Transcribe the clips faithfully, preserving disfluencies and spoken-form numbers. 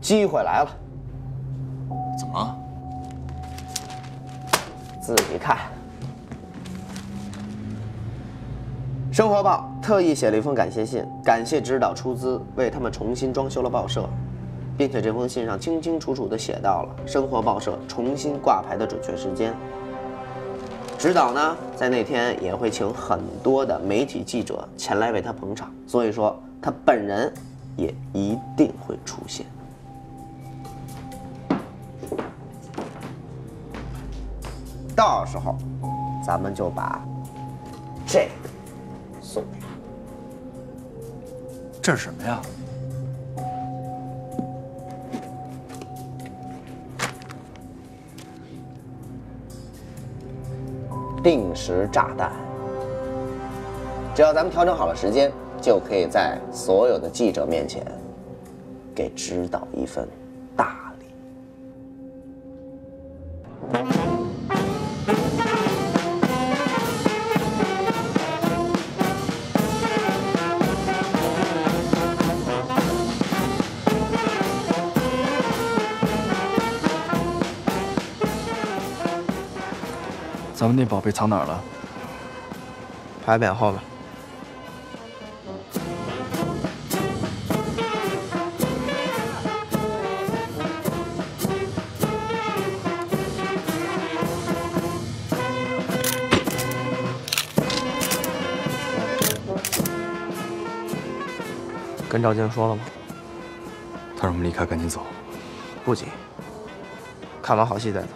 机会来了。怎么了？自己看。生活报特意写了一封感谢信，感谢指导出资为他们重新装修了报社，并且这封信上清清楚楚地写到了生活报社重新挂牌的准确时间。 指导呢，在那天也会请很多的媒体记者前来为他捧场，所以说他本人也一定会出现。到时候，咱们就把这个送给他。这是什么呀？定时炸弹，只要咱们调整好了时间，就可以在所有的记者面前给指导一份大礼。咱们那宝贝藏哪儿了？牌匾后面。跟赵静说了吗？他让我们离开，赶紧走。不急，看完好戏再走。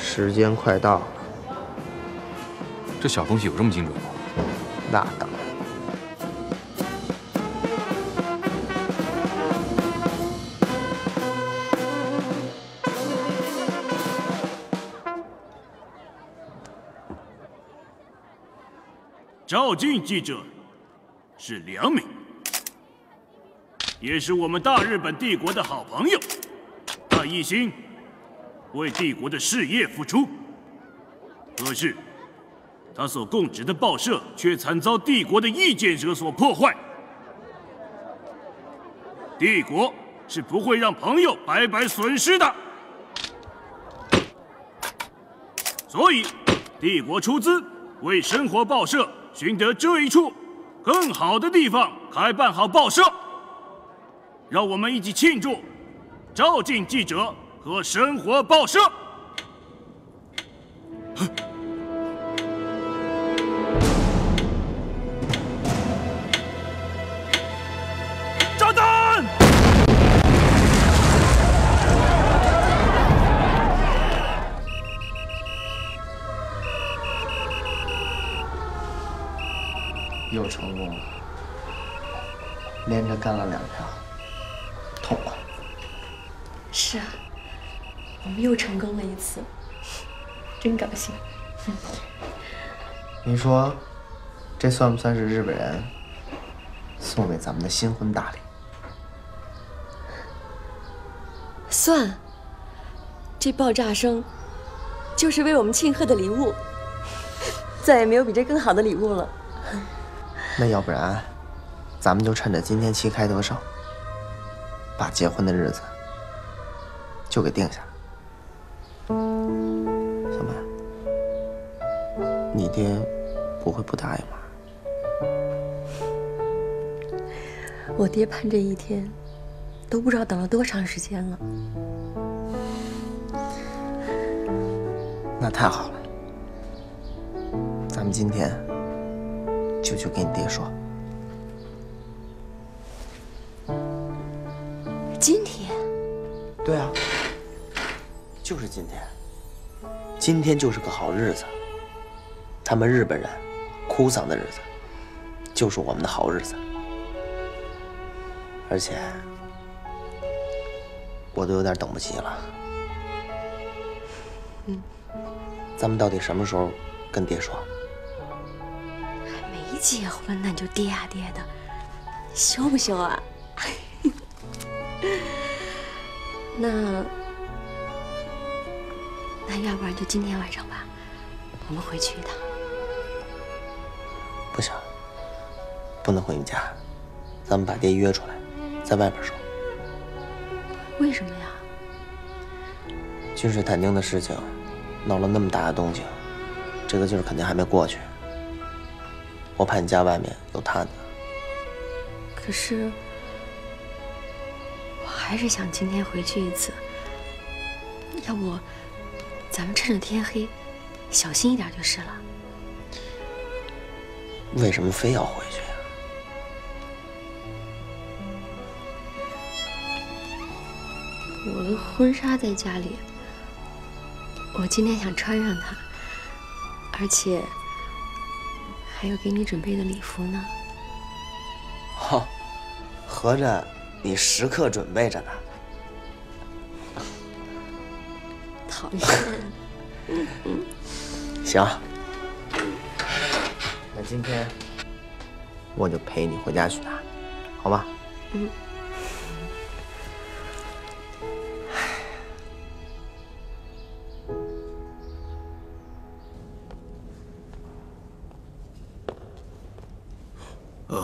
时间快到了，这小东西有这么精准吗？那当然。 赵静记者是良民，也是我们大日本帝国的好朋友，他一心 为帝国的事业付出，可是他所供职的报社却惨遭帝国的意见者所破坏。帝国是不会让朋友白白损失的，所以帝国出资为生活报社寻得这一处更好的地方，开办好报社。让我们一起庆祝赵静记者 和生活报社。炸弹！又成功了，连着干了两票，痛快。是啊。 我们又成功了一次，真高兴。你说，这算不算是日本人送给咱们的新婚大礼？算。这爆炸声，就是为我们庆贺的礼物。再也没有比这更好的礼物了。那要不然，咱们就趁着今天旗开得胜，把结婚的日子就给定下来。 小曼，你爹不会不答应吧？我爹盼这一天，都不知道等了多长时间了。那太好了，咱们今天就去跟你爹说。今天？对啊，就是今天。 今天就是个好日子，他们日本人哭丧的日子，就是我们的好日子。而且，我都有点等不及了。嗯，咱们到底什么时候跟爹说？还没结婚呢，你就爹呀爹的，羞不羞啊？那。 那要不然就今天晚上吧，我们回去一趟。不行，不能回你家，咱们把爹约出来，在外边说。为什么呀？金水潭钉的事情闹了那么大的动静，这个劲儿肯定还没过去。我怕你家外面有摊子。可是，我还是想今天回去一次。要不，咱们趁着天黑，小心一点就是了。为什么非要回去？ 我的婚纱在家里，我今天想穿上它，而且还有给你准备的礼服呢。哦，合着你时刻准备着呢。讨厌。行，那今天我就陪你回家去拿，好吧？嗯。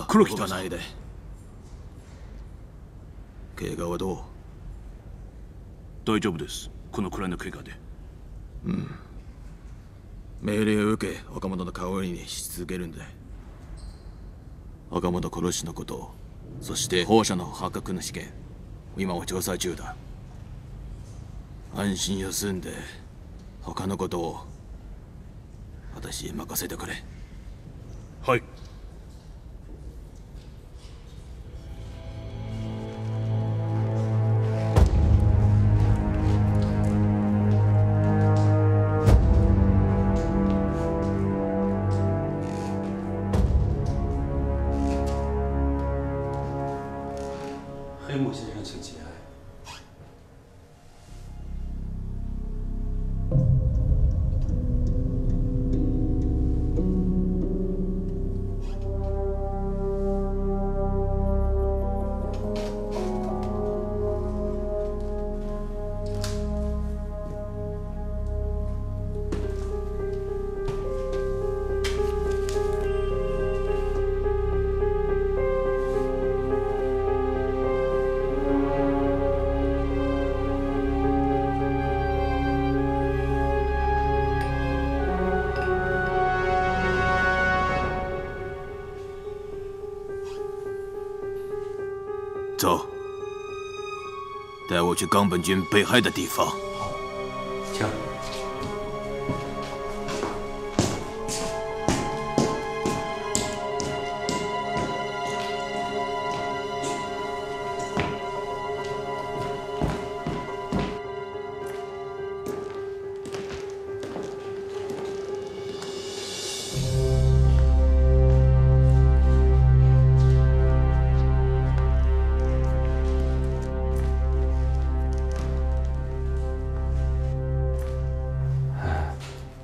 黒木とはないで。怪我はどう？大丈夫です。このくらいの怪我で。うん。命令を受け若者の顔にし続けるんだ。若者殺しのこと、そして放射の破格の試験、今は調査中だ。安心休んで他のことを私へ任せてくれ。はい。 走，带我去冈本君被害的地方。好，请。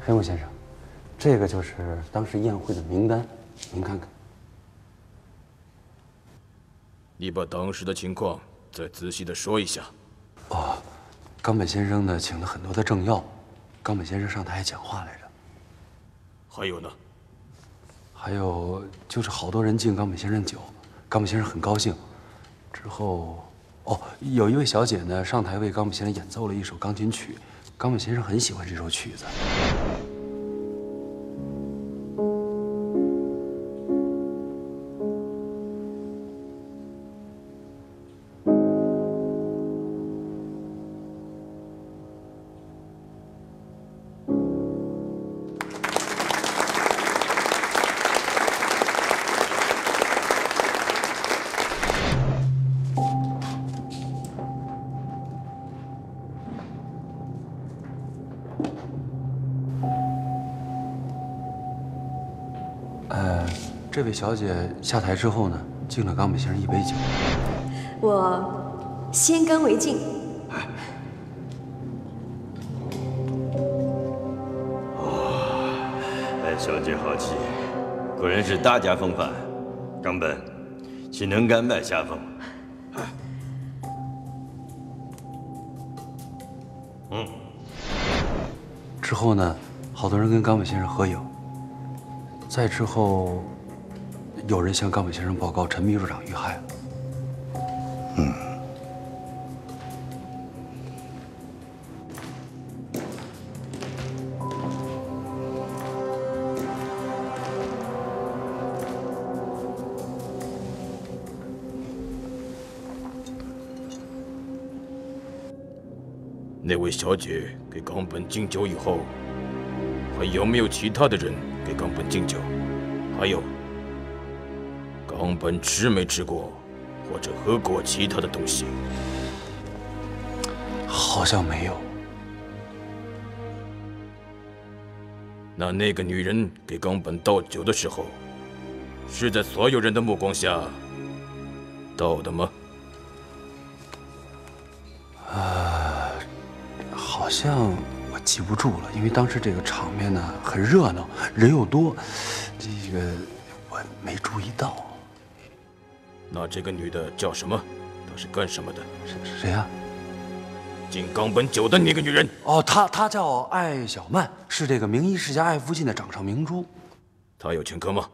黑木先生，这个就是当时宴会的名单，您看看。你把当时的情况再仔细的说一下。哦，冈本先生呢，请了很多的政要，冈本先生上台还讲话来着。还有呢？还有就是好多人敬冈本先生酒，冈本先生很高兴。之后，哦，有一位小姐呢上台为冈本先生演奏了一首钢琴曲，冈本先生很喜欢这首曲子。 这位小姐下台之后呢，敬了冈本先生一杯酒。我先干为敬。哎。哦，哎，小姐好气，果然是大家风范。冈本，岂能甘拜下风？哎。嗯。之后呢，好多人跟冈本先生合影。再之后。 有人向冈本先生报告，陈秘书长遇害了。嗯。那位小姐给冈本敬酒以后，还有没有其他的人给冈本敬酒？还有，冈本吃没吃过？ 或者喝过其他的东西，好像没有。那那个女人给冈本倒酒的时候，是在所有人的目光下倒的吗？呃，好像我记不住了，因为当时这个场面呢很热闹，人又多，这个我没注意到。 那这个女的叫什么？她是干什么的？谁谁呀？敬冈本酒的那个女人。哦，她她叫艾小曼，是这个名医世家爱夫近的掌上明珠。她有前科吗？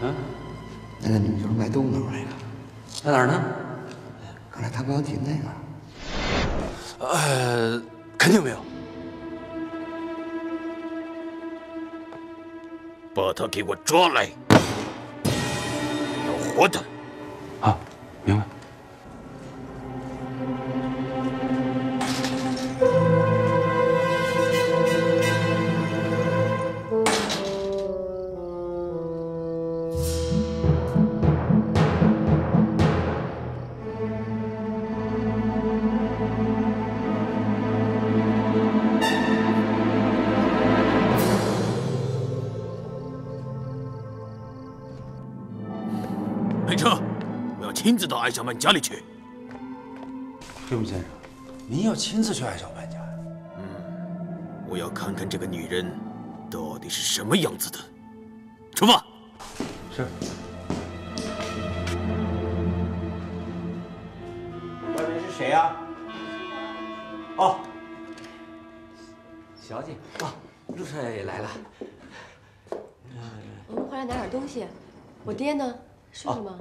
嗯，那个女就是卖豆腐脑那个，在哪儿呢？刚才他刚提那个。呃，肯定没有。 把他给我抓来，要活的！啊，明白。亲自到艾小曼家里去。对不起，先生，您要亲自去艾小曼家呀？嗯，我要看看这个女人到底是什么样子的。出发。是。外面是谁呀？哦，小姐啊，陆少爷也来了。我们回来拿点东西。我爹呢？睡了吗？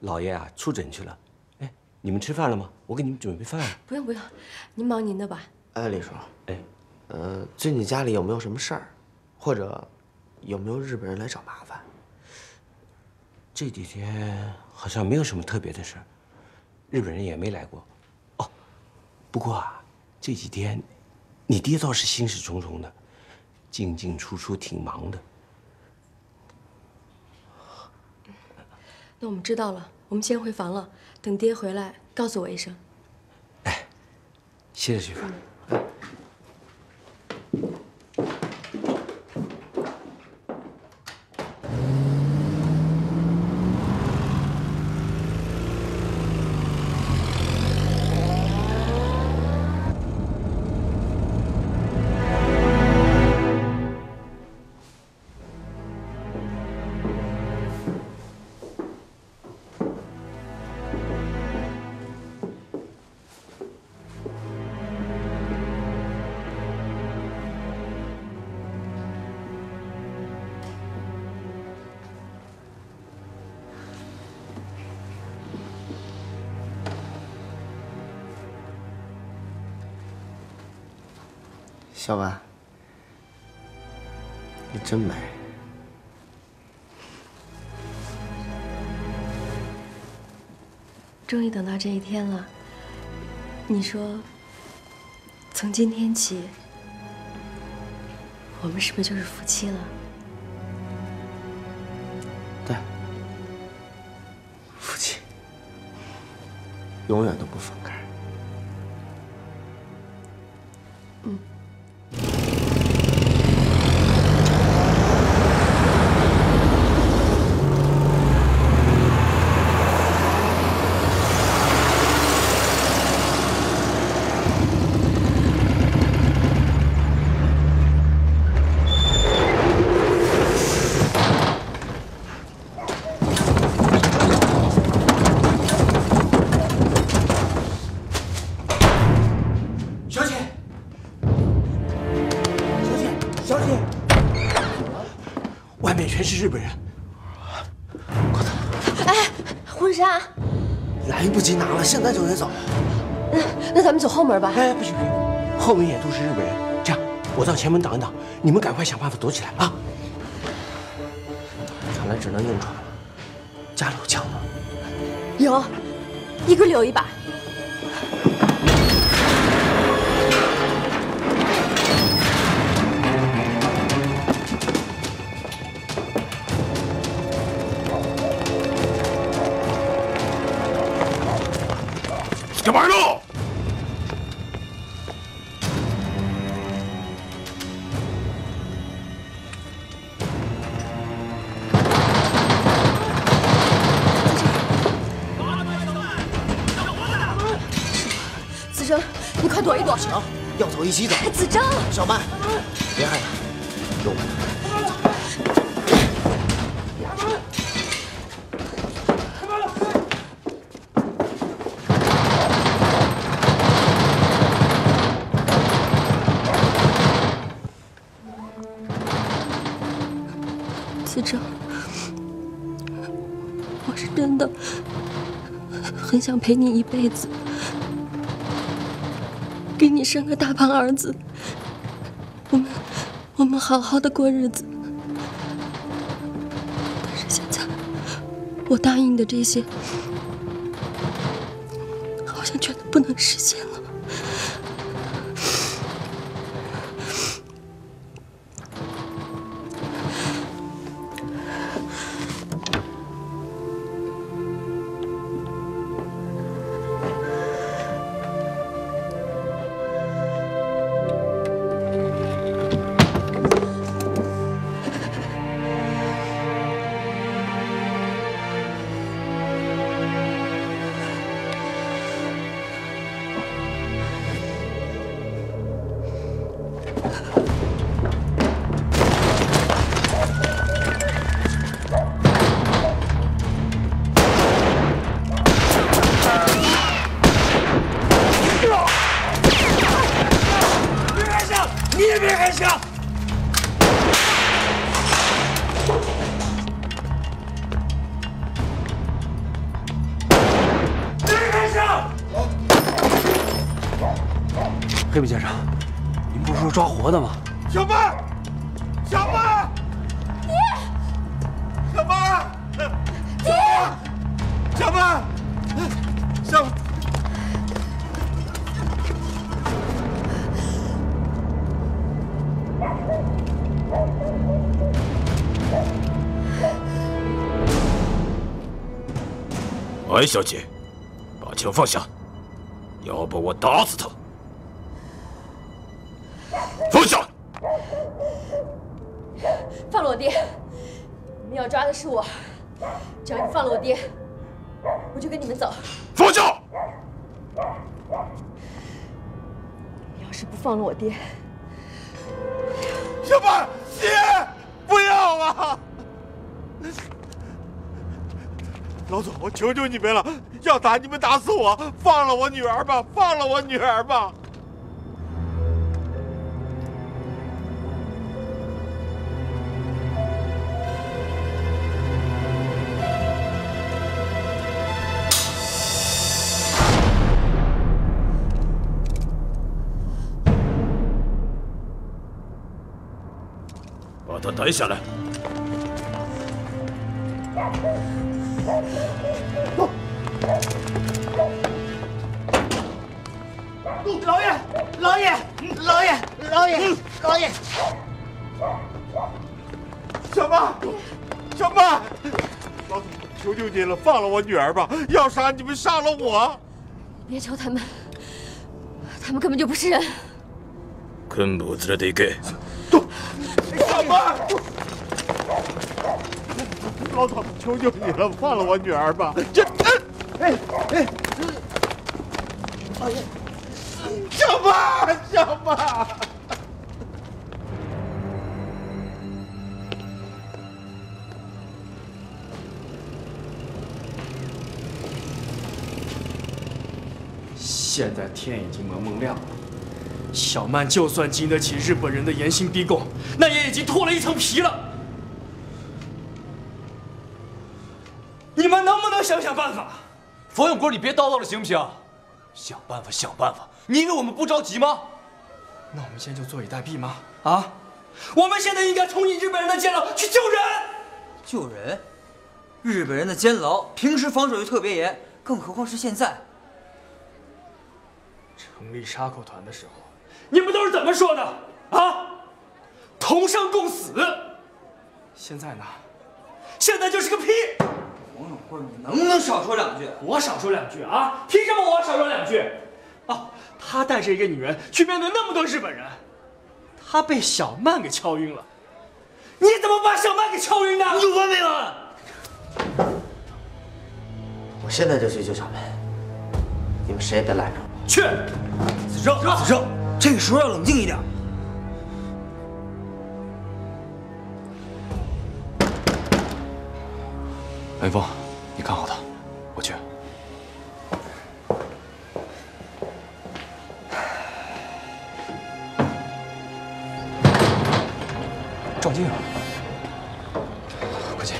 老爷啊，出诊去了。哎，你们吃饭了吗？我给你们准备饭了。不用不用，您忙您的吧。哎，李叔，哎，呃，最近家里有没有什么事儿，或者有没有日本人来找麻烦？这几天好像没有什么特别的事儿，日本人也没来过。哦，不过啊，这几天你爹倒是心事重重的，进进出出挺忙的。 那我们知道了，我们先回房了。等爹回来，告诉我一声。哎，歇着去吧。小婉，你真美。终于等到这一天了。你说，从今天起，我们是不是就是夫妻了？对，夫妻，永远都不分开。外面全是日本人，快走！哎，婚纱来不及拿了，现在就得走。那那咱们走后门吧。哎，不行不行，后门也都是日本人。这样，我到前门挡一挡，你们赶快想办法躲起来啊！看来只能硬闯了。家里有枪吗？有，一个留一把。 干嘛呢？子征，你快躲一躲！不行，要走一起走。子征，小曼，别害怕，有我。 子征，我是真的很想陪你一辈子，给你生个大胖儿子，我们我们好好的过日子。但是现在，我答应的这些，好像全都不能实现了。 黑木先生，您不是说抓活的吗？小曼，小曼，爹，小曼，爹，小曼，小，白小姐，把枪放下，要不我打死他！ 放下！放了我爹！你们要抓的是我，只要你放了我爹，我就跟你们走。放下！你要是不放了我爹，小曼，爹，不要啊！老总，我求求你们了，要打你们打死我，放了我女儿吧，放了我女儿吧！ 把他逮下来！老爷，老爷，老爷，老爷，老爷！小曼，小曼，老总，求求您了，放了我女儿吧！要杀你们杀了我！别求他们，他们根本就不是人。昆布連れて行け。 小曼，老总，求求你了，放了我女儿吧！这，哎哎，小曼，小曼，现在天已经蒙蒙亮了。 小曼就算经得起日本人的严刑逼供，那也已经脱了一层皮了。快想想办法！冯永国，你别叨叨了，行不行？想办法，想办法！你以为我们不着急吗？那我们现在就坐以待毙吗？啊！我们现在应该冲进日本人的监牢去救人！救人？日本人的监牢平时防守又特别严，更何况是现在。成立杀寇团的时候，你们都是怎么说的啊？同生共死。现在呢？现在就是个屁！王永贵，你能不能少说两句？我少说两句啊？凭什么我少说两句？啊，他带着一个女人去面对那么多日本人，他被小曼给敲晕了。你怎么把小曼给敲晕的？你有完没完？我现在就去救小曼，你们谁也别拦着我。去！子正，子正，这个时候要冷静一点。 雷锋，你看好他，我去。赵静，快进。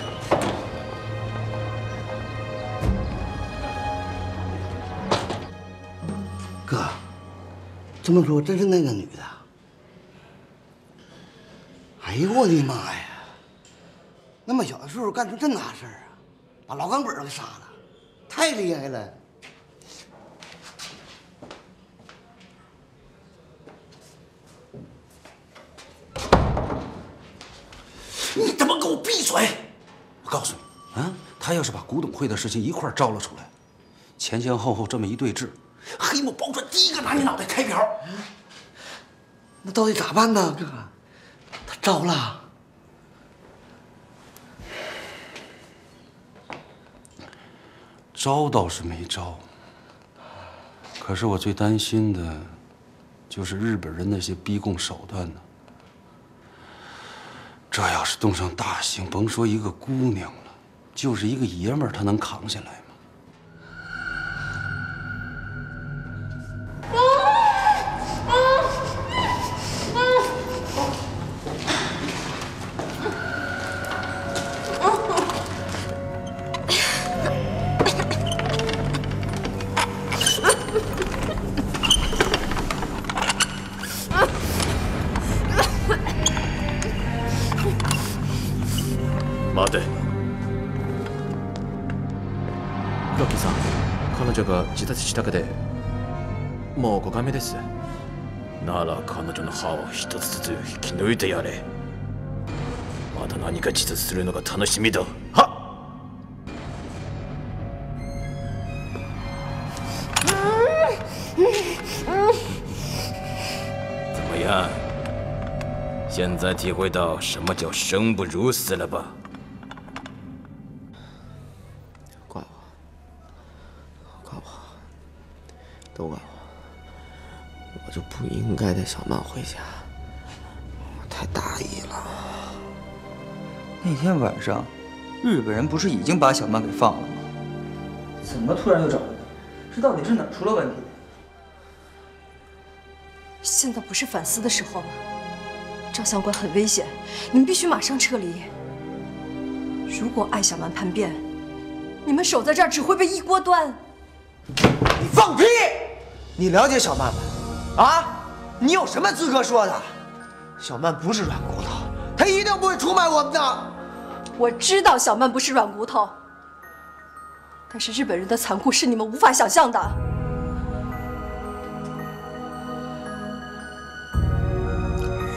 哥，这么说真是那个女的？哎呦我的妈呀！那么小的岁数干出这么大事儿啊！ 把老钢本给杀了，太厉害了！你他妈给我闭嘴！我告诉你啊，他要是把古董会的事情一块招了出来，前前后后这么一对峙，黑幕爆出来，第一个拿你脑袋开瓢。那到底咋办呢？哥，他招了。 招倒是没招，可是我最担心的，就是日本人那些逼供手段呢。这要是动上大刑，甭说一个姑娘了，就是一个爷们儿，他能扛下来吗？自殺だけでもうごかいめです。なら彼女の歯を一つずつ引き抜いてやれ。また何か自殺するのが楽しみだ。はっ。 怎么样？现在体会到什么叫生不如死了吧？ 都怪我，我就不应该带小曼回家，我太大意了。那天晚上，日本人不是已经把小曼给放了吗？怎么突然又找回来？这到底是哪出了问题？现在不是反思的时候吗？照相馆很危险，你们必须马上撤离。如果艾小曼叛变，你们守在这儿只会被一锅端。 你放屁！你了解小曼吗？啊，你有什么资格说的？小曼不是软骨头，她一定不会出卖我们的。我知道小曼不是软骨头，但是日本人的残酷是你们无法想象的。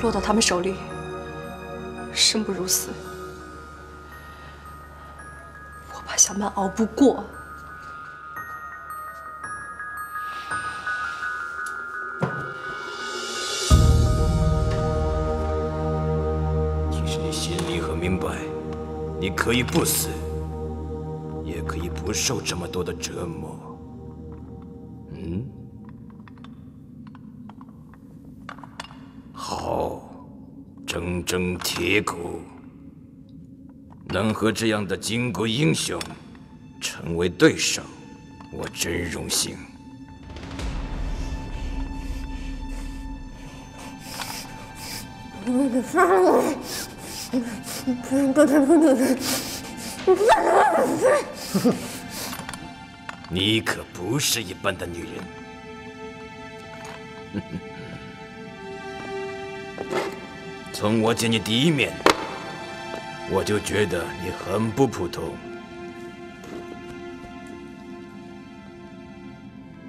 落到他们手里，生不如死。我怕小曼熬不过。 你可以不死，也可以不受这么多的折磨。嗯，好，铮铮铁骨，能和这样的巾帼英雄成为对手，我真荣幸。你可不是一般的女人。从我见你第一面，我就觉得你很不普通。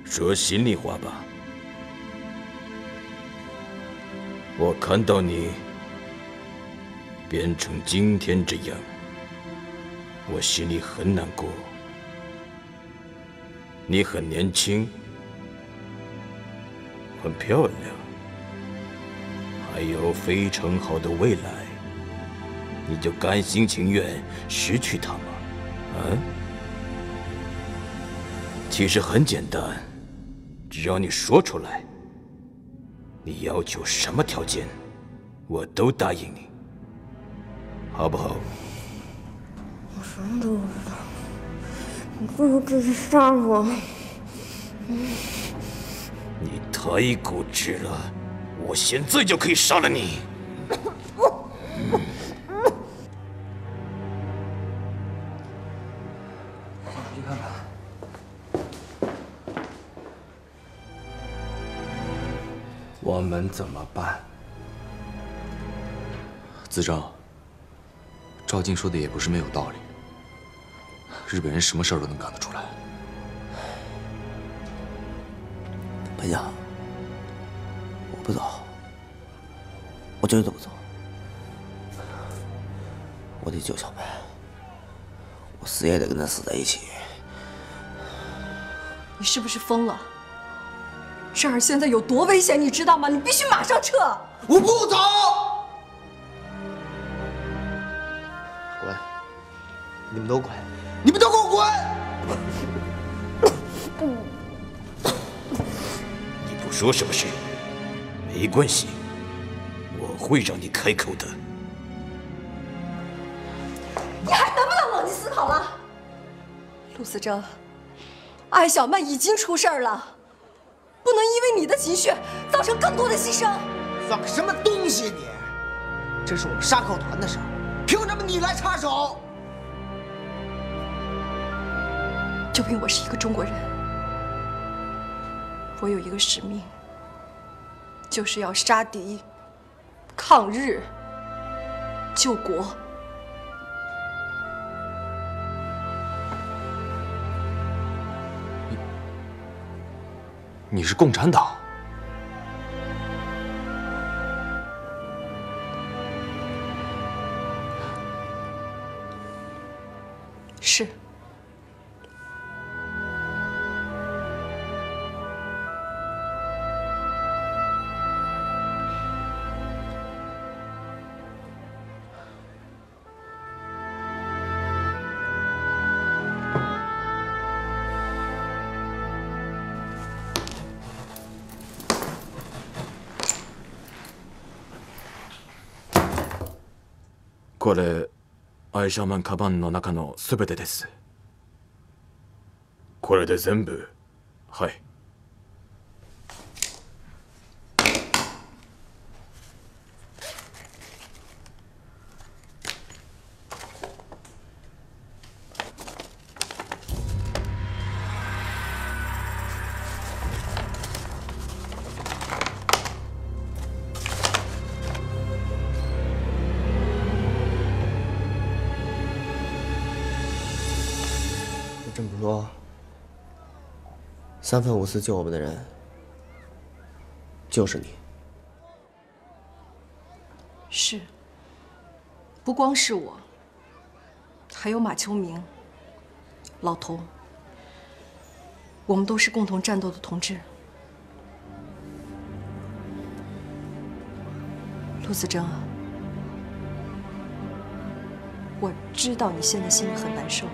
说心里话吧，我看到你变成今天这样，我心里很难过。 你很年轻，很漂亮，还有非常好的未来，你就甘心情愿失去她吗？啊？其实很简单，只要你说出来，你要求什么条件，我都答应你，好不好？我什么都不知道。 你不如直接杀了我！你太固执了，我现在就可以杀了你！我想去看看，我们怎么办？子昭，赵静说的也不是没有道理。 日本人什么事儿都能干得出来。白家，我不走，我绝对不走。我得救小白，我死也得跟他死在一起。你是不是疯了？这儿现在有多危险，你知道吗？你必须马上撤！我不走。滚！你们都滚！ 你们都给我滚！你不说是不是？没关系，我会让你开口的。你还能不能冷静思考了？陆思铮，艾小曼已经出事儿了，不能因为你的情绪造成更多的牺牲。放什么东西你？这是我们杀寇团的事儿，凭什么你来插手？ 就凭我是一个中国人，我有一个使命，就是要杀敌、抗日、救国。你，你是共产党？是。 これ、アイシャーマンカバンの中のすべてです。これで全部、はい。三番五次救我们的人，就是你。是，不光是我，还有马秋明、老童，我们都是共同战斗的同志。陆子铮啊，我知道你现在心里很难受。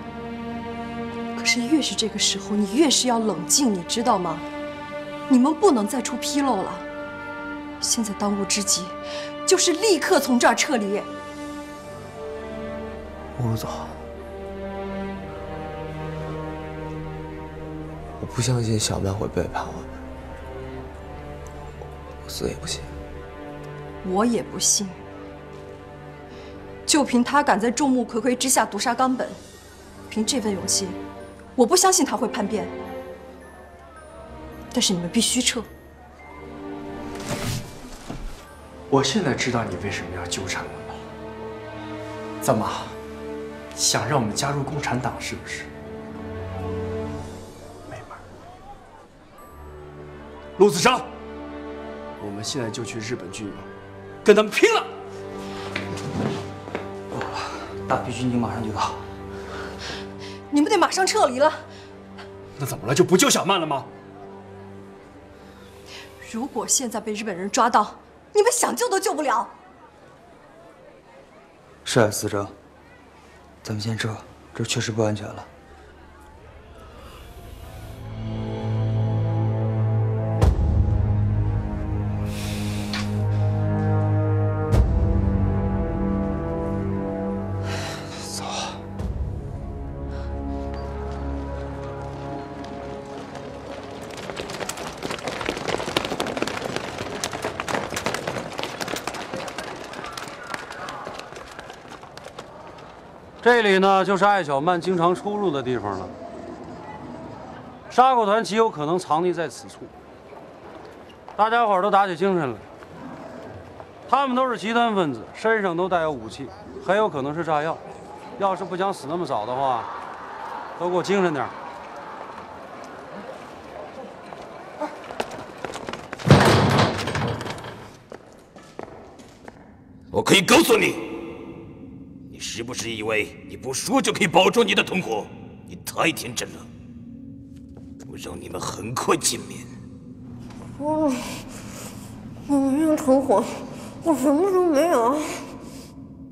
可是越是这个时候，你越是要冷静，你知道吗？你们不能再出纰漏了。现在当务之急，就是立刻从这儿撤离。我不走，我不相信小曼会背叛我们，我死也不信。我也不信，就凭他敢在众目睽睽之下毒杀冈本，凭这份勇气。我不相信他会叛变。但是你们必须撤。我现在知道你为什么要纠缠我了。怎么，想让我们加入共产党是不是？没门！陆子章，我们现在就去日本军营，跟他们拼了！ 大批军警马上就到，你们得马上撤离了。那怎么了？就不救小曼了吗？如果现在被日本人抓到，你们想救都救不了。是啊，思哲，咱们先撤，这确实不安全了。 这里呢，就是艾小曼经常出入的地方了。杀狗团极有可能藏匿在此处。大家伙都打起精神来，他们都是极端分子，身上都带有武器，很有可能是炸药。要是不想死那么早的话，都给我精神点。 我可以告诉你，你是不是以为你不说就可以保住你的同伙？你太天真了！我让你们很快见面。我，我没有同伙，我什么都没有。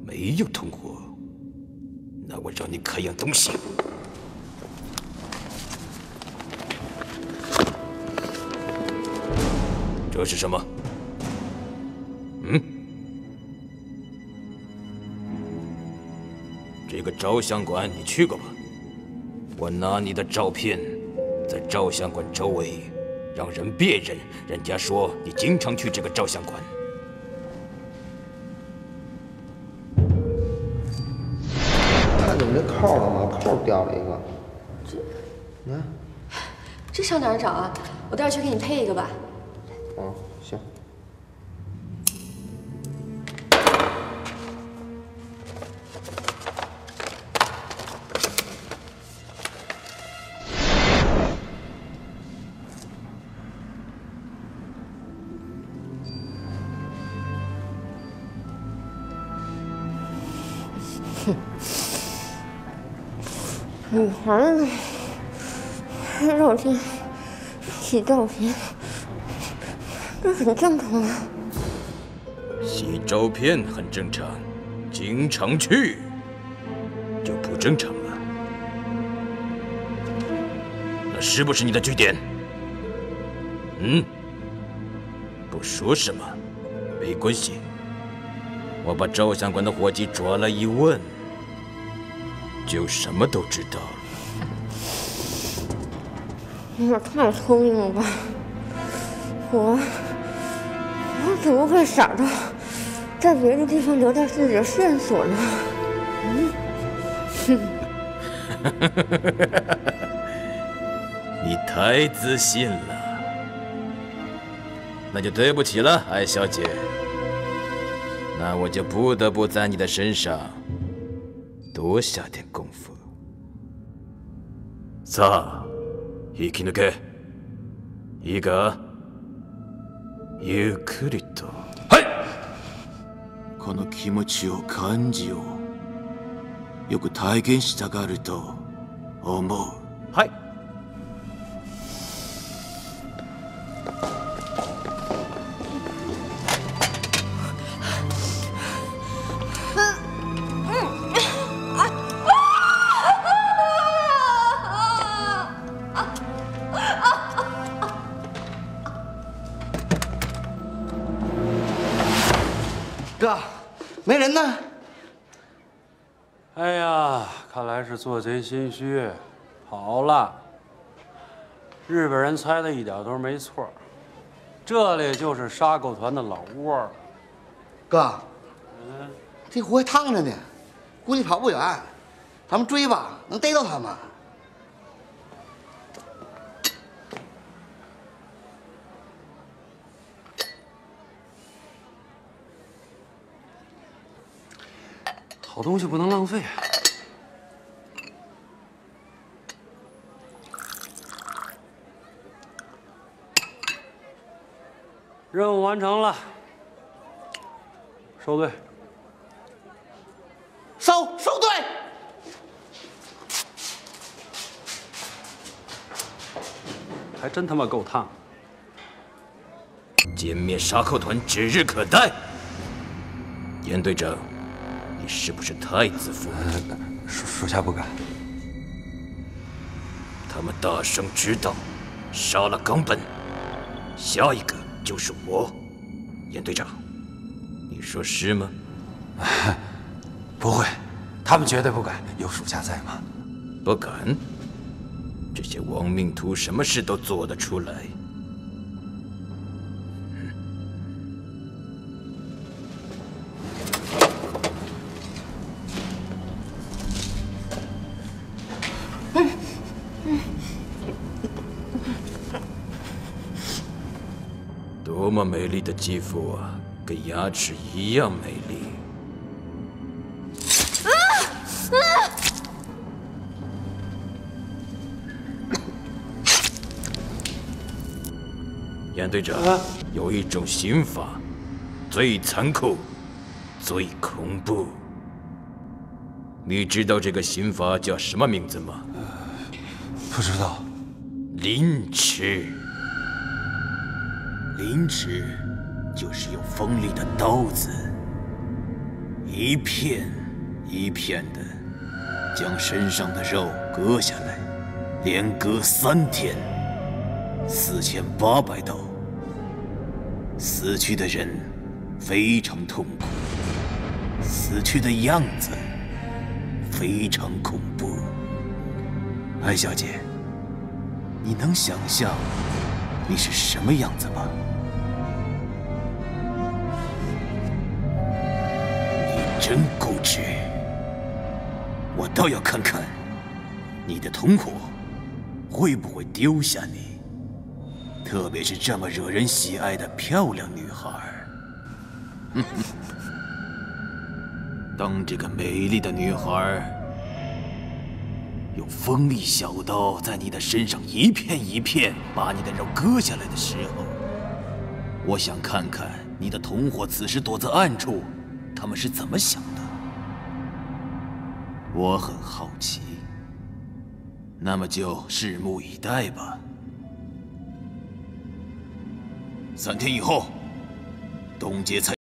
没有同伙，那我让你看样东西。这是什么？嗯？ 这个照相馆你去过吧？我拿你的照片在照相馆周围让人辨认，人家说你经常去这个照相馆。看你们这扣了吗？扣掉了一个。这，你看，这上哪儿找啊？我待会儿去给你配一个吧。嗯，行。 女孩呢？拍照片、洗照片，这很正常啊。洗照片很正常，经常去就不正常了。那是不是你的据点？嗯？不说什么，没关系。我把照相馆的伙计抓来一问。 就什么都知道了。你也太聪明了吧！我我怎么会傻到在别的地方留下自己的线索呢？嗯，你太自信了。那就对不起了，艾小姐。那我就不得不在你的身上。 多下点功夫。さあ、引き抜け。いいか？ゆっくりと。はい。この気持ちを感じよう。よく体現したがると思う。はい。 是做贼心虚，好了。日本人猜的一点都没错，这里就是杀狗团的老窝了。哥，嗯，这湖还烫着呢，估计跑不远，咱们追吧，能逮到他们。好东西不能浪费。任务完成了，收队。收收队。还真他妈够烫。 歼灭杀寇团指日可待。严队长，你是不是太自负了？属属下不敢。他们大声知道，杀了冈本，下一个就是我。严队长，你说是吗？不会，他们绝对不敢。有属下在吗？不敢。这些亡命徒什么事都做得出来。 多么美丽的肌肤啊，跟牙齿一样美丽。啊啊！严队长，有一种刑法，最残酷，最恐怖。你知道这个刑法叫什么名字吗？不知道。凌迟。 凌迟就是用锋利的刀子，一片一片的将身上的肉割下来，连割三天，四千八百刀。死去的人非常痛苦，死去的样子非常恐怖。艾小姐，你能想象你是什么样子吗？ 真固执，我倒要看看你的同伙会不会丢下你，特别是这么惹人喜爱的漂亮女孩。当这个美丽的女孩用锋利小刀在你的身上一片一片把你的肉割下来的时候，我想看看你的同伙此时躲在暗处。 他们是怎么想的？我很好奇。那么就拭目以待吧。三天以后，东街菜。